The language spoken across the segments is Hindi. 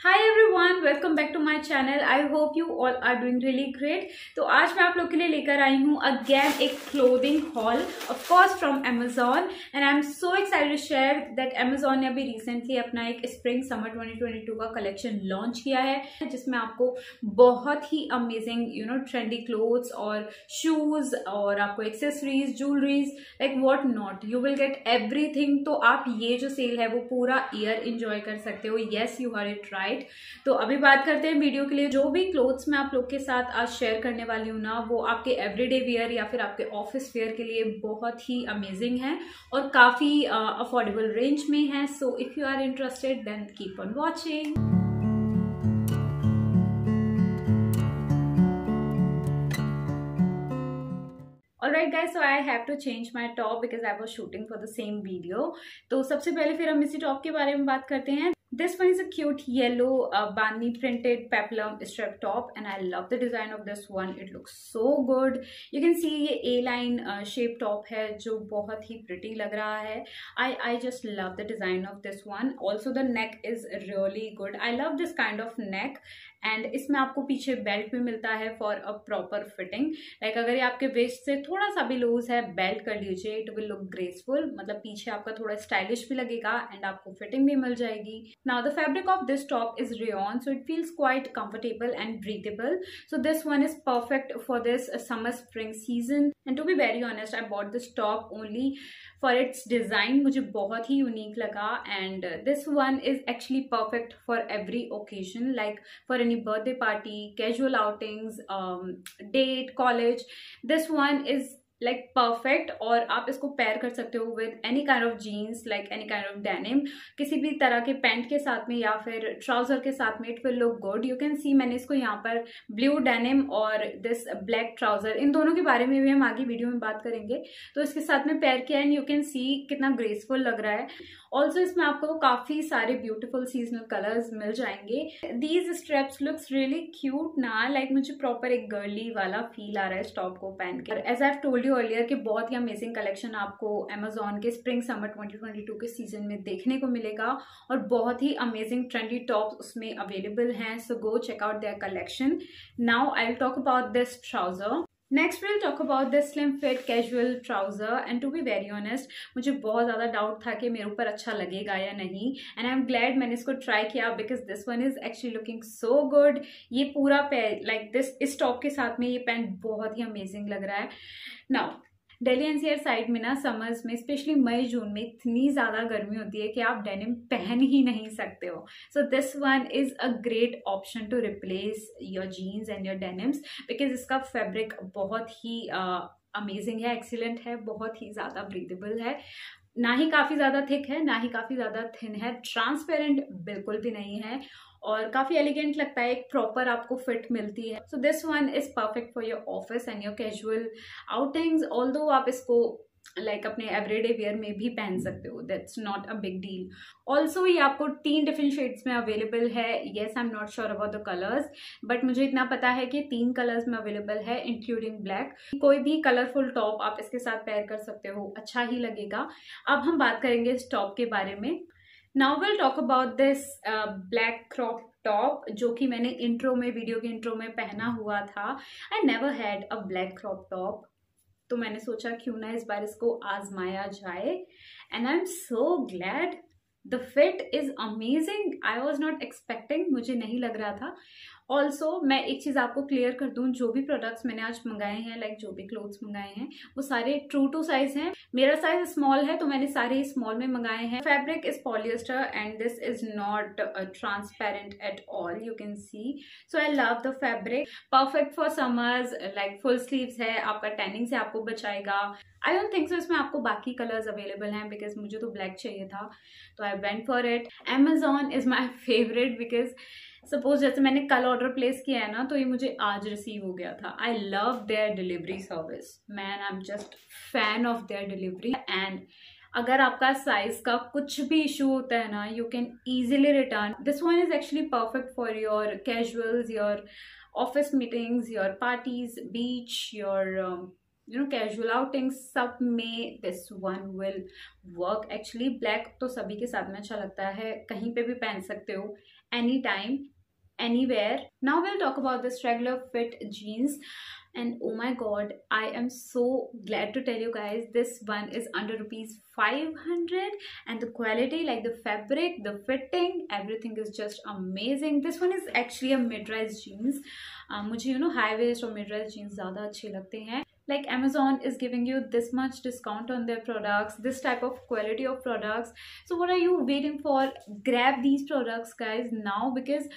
Hi everyone, welcome back to my channel. I hope you all are doing really great. तो आज मैं आप लोग के लिए लेकर आई हूँ again एक clothing haul, of course from Amazon, and I'm so excited to share that Amazon ने अभी recently अपना एक Spring Summer 2022 का collection launch किया है, जिसमें आपको बहुत ही amazing, you know, trendy clothes और shoes और आपको accessories, jewelries, like what not, you will get everything. तो आप ये जो sale है वो पूरा year enjoy कर सकते हो. Yes, you heard it right. तो अभी बात करते हैं वीडियो के लिए जो भी क्लोथ्स मैं आप लोग के साथ आज शेयर करने वाली हूँ ना, वो आपके एवरीडे वियर या फिर आपके ऑफिस वियर के लिए बहुत ही अमेजिंग है और काफी अफोर्डेबल रेंज में है. So if you are interested then keep on watching. Alright guys, so I have to change my top because I was shooting for the same video. तो सबसे पहले फिर हम इसी टॉप के बारे में बात करते हैं. This one is a cute yellow bandhani printed peplum strap top and I love the design of this one. It looks so good. You can see ये A-line shape top है जो बहुत ही pretty लग रहा है. I just love the design of this one. Also the neck is really good. I love this kind of neck. And इसमें आपको पीछे बेल्ट भी मिलता है for a proper fitting. Like अगर ये आपके वेस्ट से थोड़ा सा भी लूज है, बेल्ट कर लीजिए. इट विल लुक ग्रेसफुल, मतलब पीछे आपका थोड़ा स्टाइलिश भी लगेगा एंड आपको फिटिंग भी मिल जाएगी. Now the fabric of this top is rayon, so it feels quite comfortable and breathable. So this one is perfect for this summer spring season. And to be very honest, I bought this top only for its design. मुझे बहुत ही यूनिक लगा and this one is actually perfect for every occasion, like for birthday party, casual outings, date, college. This one is like perfect और आप इसको पेयर कर सकते हो with any kind of jeans, like any kind of denim, किसी भी तरह के पैंट के साथ में या फिर ट्राउजर के साथ में. It will look good. You can see मैंने इसको यहाँ पर ब्लू डेनिम और दिस ब्लैक ट्राउजर, इन दोनों के बारे में भी हम आगे वीडियो में बात करेंगे, तो इसके साथ में पेयर किया. एंड यू कैन सी कितना ग्रेसफुल लग रहा है. ऑल्सो इसमें आपको काफ़ी सारे ब्यूटिफुल सीजनल कलर्स मिल जाएंगे. These straps looks really cute ना, लाइक मुझे प्रॉपर एक गर्ली वाला फील आ रहा है इस टॉप को पहन के. As I have told earlier कि बहुत ही अमेजिंग कलेक्शन आपको Amazon के स्प्रिंग समर 2022 के सीजन में देखने को मिलेगा और बहुत ही अमेजिंग ट्रेंडी टॉप्स उसमें अवेलेबल हैं. So go check out their collection. Now I will talk about this trouser. Next will talk about this slim fit casual trouser. And to be very honest, मुझे बहुत ज़्यादा डाउट था कि मेरे ऊपर अच्छा लगेगा या नहीं, एंड आई एम ग्लैड मैंने इसको ट्राई किया because this one is actually looking so good. ये पूरा पैंट लाइक दिस इस टॉप के साथ में ये पैंट बहुत ही अमेजिंग लग रहा है. नाउ दिल्ली एनसीआर साइड में ना समर्स में स्पेशली मई जून में इतनी ज़्यादा गर्मी होती है कि आप डेनिम पहन ही नहीं सकते हो. So this one is a great option to replace your jeans and your denims because इसका फैब्रिक बहुत ही अमेजिंग है, एक्सीलेंट है, बहुत ही ज़्यादा ब्रीदेबल है. ना ही काफ़ी ज़्यादा थिक है, ना ही काफ़ी ज़्यादा थिन है. ट्रांसपेरेंट बिल्कुल भी नहीं है और काफ़ी एलिगेंट लगता है. एक प्रॉपर आपको फिट मिलती है. So this one is perfect for your office and your casual outings. Although आप इसको लाइक अपने एवरीडे वियर में भी पहन सकते हो, that's not a big deal. Also ये आपको 3 डिफरेंट शेड्स में अवेलेबल है. Yes, I am not sure about the colours, but मुझे इतना पता है कि 3 कलर्स में अवेलेबल है इंक्लूडिंग ब्लैक. कोई भी कलरफुल टॉप आप इसके साथ पेयर कर सकते हो, अच्छा ही लगेगा. अब हम बात करेंगे इस टॉप के बारे में. Now will talk about this black crop top जो कि मैंने इंट्रो में, वीडियो के इंट्रो में पहना हुआ था. I never had a black crop top, तो मैंने सोचा क्यों ना इस बार इसको आजमाया जाए. And I am so glad. The fit is amazing. I was not expecting, मुझे नहीं लग रहा था. ऑल्सो मैं एक चीज़ आपको क्लियर कर दूँ, जो भी प्रोडक्ट्स मैंने आज मंगाए हैं, लाइक जो भी क्लोथ्स मंगाए हैं, वो सारे ट्रू टू साइज हैं. मेरा साइज स्मॉल है तो मैंने सारे स्मॉल में मंगाए हैं. Fabric is polyester and this is not transparent at all, you can see. So I love the fabric, perfect for summers. Like full sleeves है, आपका टैनिंग से आपको बचाएगा. आई डोंट थिंक सो इसमें आपको बाकी कलर्स अवेलेबल हैं बिकॉज मुझे तो ब्लैक चाहिए था, तो I went for it. Amazon is my favourite because suppose जैसे मैंने कल ऑर्डर प्लेस किया है ना, तो ये मुझे आज रिसीव हो गया था. I love their delivery service man, I am just fan of their delivery. And अगर आपका साइज का कुछ भी इशू होता है ना, you can easily return. This one is actually perfect for your casuals, your office meetings, your parties, beach, your you know casual outing, सब में this one will work. Actually black तो सभी के साथ में अच्छा लगता है, कहीं पे भी पहन सकते हो. anytime, anywhere. Now we'll talk about this regular fit jeans. And oh my god, I am so glad to tell you guys, this one is under ₹500 and the quality, like the fabric, the fitting, everything is just amazing. This one is actually a mid-rise jeans. मुझे high waist और mid-rise jeans ज़्यादा अच्छे लगते हैं. Like Amazon is giving you this much discount on their products, this type of quality of products. So what are you waiting for? Grab these products guys now, because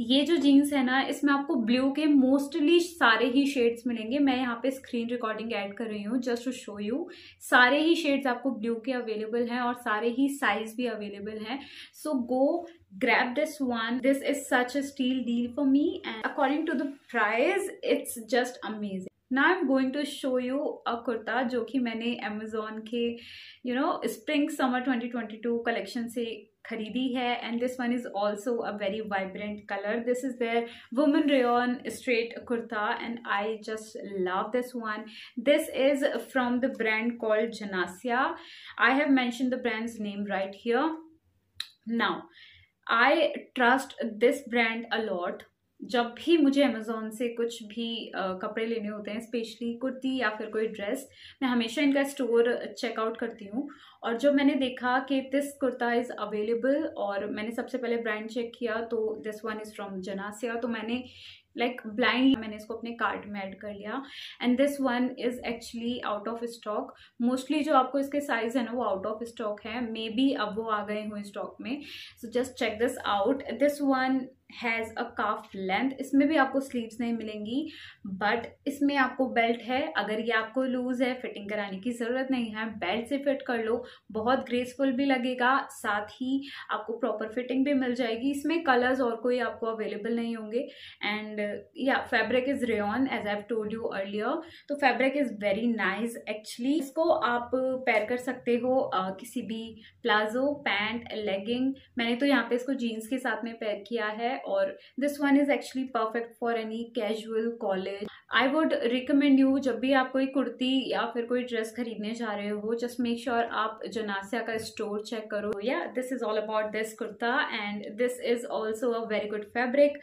ये जो जीन्स है ना, इसमें आपको ब्लू के मोस्टली सारे ही शेड्स मिलेंगे. मैं यहाँ पे स्क्रीन रिकॉर्डिंग ऐड कर रही हूँ जस्ट टू शो यू. सारे ही शेड्स आपको ब्लू के अवेलेबल हैं और सारे ही साइज भी अवेलेबल हैं. So go grab this one. This is such a steal deal for me, and according to the price it's just amazing. Now I'm going to show you a kurta जो कि मैंने Amazon के spring summer 2022 collection से खरीदी है. and this one is also a very vibrant color. This is their woman rayon straight kurta and I just love this one. This is from the brand called Janasya. I have mentioned the brand's name right here. Now I trust this brand a lot. जब भी मुझे Amazon से कुछ भी कपड़े लेने होते हैं, स्पेशली कुर्ती या फिर कोई ड्रेस, मैं हमेशा इनका स्टोर चेकआउट करती हूँ. और जब मैंने देखा कि दिस कुर्ता इज़ अवेलेबल और मैंने सबसे पहले ब्रांड चेक किया तो this one is from Janasya, तो मैंने मैंने इसको अपने कार्ट में ऐड कर लिया. And this one is actually out of stock. Mostly जो आपको इसके साइज है ना वो आउट ऑफ स्टॉक है, मे बी अब वो आ गए हों स्टॉक में. So just check this out. This one has a calf length. इसमें भी आपको स्लीव्स नहीं मिलेंगी बट इसमें आपको बेल्ट है. अगर ये आपको लूज़ है, फिटिंग कराने की ज़रूरत नहीं है, बेल्ट से फिट कर लो. बहुत ग्रेसफुल भी लगेगा, साथ ही आपको प्रॉपर फिटिंग भी मिल जाएगी. इसमें कलर्स और कोई आपको अवेलेबल नहीं होंगे. And yeah fabric is rayon as I have told you earlier. तो fabric is very nice actually. इसको आप पेयर कर सकते हो किसी भी प्लाजो, पैंट, लेगिंग. मैंने तो यहाँ पे इसको जीन्स के साथ में पेयर किया है. और this one is actually perfect for any casual college. I would recommend you, जब भी आप कोई कुर्ती या फिर कोई ड्रेस खरीदने जा रहे हो, जस्ट मेक श्योर आप Janasya का स्टोर चेक करो. Yeah this is all about this kurta and this is also a very good fabric.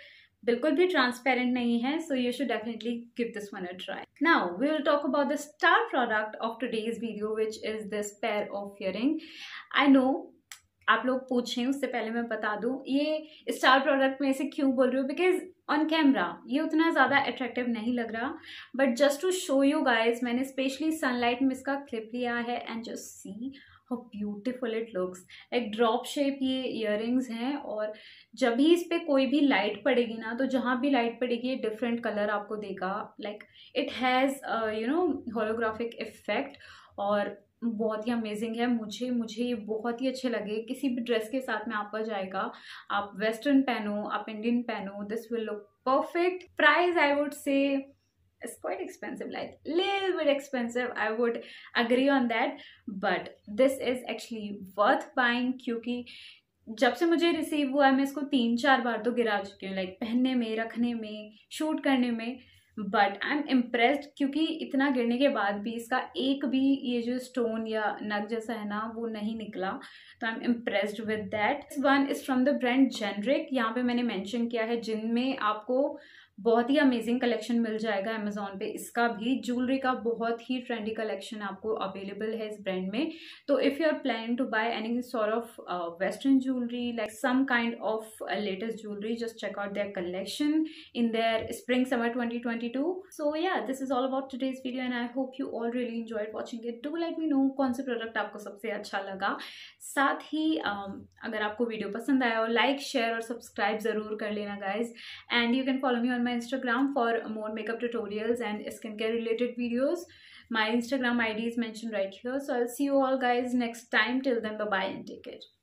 बिल्कुल भी ट्रांसपेरेंट नहीं है. So you should definitely give this one a try. Now we will talk about the star product of today's video which is this pair of earring. I know आप लोग पूछें, उससे पहले मैं बता दूं ये स्टार प्रोडक्ट में से क्यों बोल रही हूँ, बिकॉज ऑन कैमरा ये उतना ज़्यादा अट्रैक्टिव नहीं लग रहा. But just to show you guys, मैंने स्पेशली सनलाइट में इसका क्लिप लिया है. And just see how beautiful it looks. Like drop shape ये इयररिंग्स हैं और जब भी इस पर कोई भी लाइट पड़ेगी ना, तो जहाँ भी लाइट पड़ेगी ये डिफरेंट कलर आपको देगा. Like it has holographic effect और बहुत ही अमेजिंग है. मुझे ये बहुत ही अच्छे लगे. किसी भी ड्रेस के साथ में आपका जाएगा, आप वेस्टर्न पहनो, आप इंडियन पहनो, this will look perfect. Price I would say it's quite expensive, like little bit expensive, I would agree on that. But this is actually worth buying, क्योंकि जब से मुझे रिसीव हुआ है मैं इसको 3-4 बार तो गिरा चुकी हूँ, लाइक पहनने में, रखने में, शूट करने में. बट आई एम इम्प्रेस्ड, क्योंकि इतना गिरने के बाद भी इसका एक भी ये जो स्टोन या नग जैसा है ना वो नहीं निकला. तो I am impressed with that. One is from the brand generic. यहाँ पे मैंने मेंशन किया है जिनमें आपको बहुत ही अमेजिंग कलेक्शन मिल जाएगा अमेजोन पे. इसका भी ज्वेलरी का बहुत ही ट्रेंडी कलेक्शन आपको अवेलेबल है इस ब्रांड में. तो if you are planning to buy any sort of western jewellery, like some kind of latest jewellery, just check out their collection in their spring summer 2022. So yeah this is all about today's video and I hope you all really enjoyed watching it. Do let me know कौन से प्रोडक्ट आपको सबसे अच्छा लगा. साथ ही अगर आपको वीडियो पसंद आया हो, लाइक, शेयर और सब्सक्राइब ज़रूर कर लेना guys. And you can follow me my Instagram for more makeup tutorials and skincare related videos. My Instagram ID is mentioned right here. So I'll see you all guys next time. Till then, bye bye and take care.